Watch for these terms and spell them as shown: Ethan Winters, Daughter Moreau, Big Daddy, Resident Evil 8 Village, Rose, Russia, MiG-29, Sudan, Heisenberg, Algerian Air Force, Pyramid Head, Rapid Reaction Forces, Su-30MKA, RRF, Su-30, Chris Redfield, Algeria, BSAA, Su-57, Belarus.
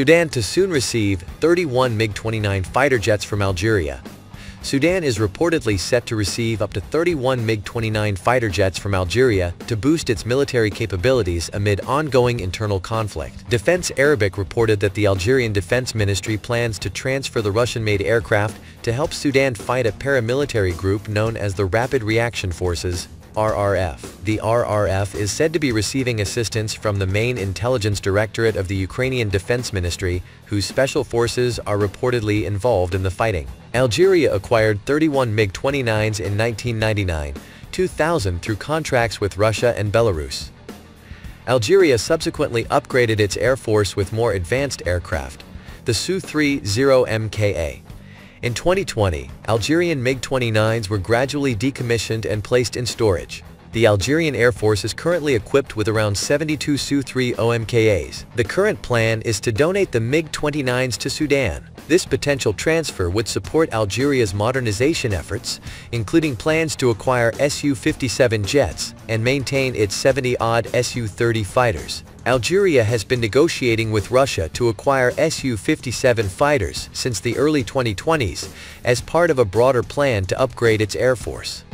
Sudan to soon receive 31 MiG-29 fighter jets from Algeria. Sudan is reportedly set to receive up to 31 MiG-29 fighter jets from Algeria to boost its military capabilities amid ongoing internal conflict. Defense Arabic reported that the Algerian Defense Ministry plans to transfer the Russian-made aircraft to help Sudan fight a paramilitary group known as the Rapid Reaction Forces, RRF. The RRF is said to be receiving assistance from the main intelligence directorate of the Ukrainian Defense Ministry, whose special forces are reportedly involved in the fighting. Algeria acquired 31 MiG-29s in 1999, 2000 through contracts with Russia and Belarus. Algeria subsequently upgraded its air force with more advanced aircraft, the Su-30MKA. In 2020, Algerian MiG-29s were gradually decommissioned and placed in storage. The Algerian Air Force is currently equipped with around 72 Su-30MKAs. The current plan is to donate the MiG-29s to Sudan. This potential transfer would support Algeria's modernization efforts, including plans to acquire Su-57 jets and maintain its 70-odd Su-30 fighters. Algeria has been negotiating with Russia to acquire Su-57 fighters since the early 2020s as part of a broader plan to upgrade its air force.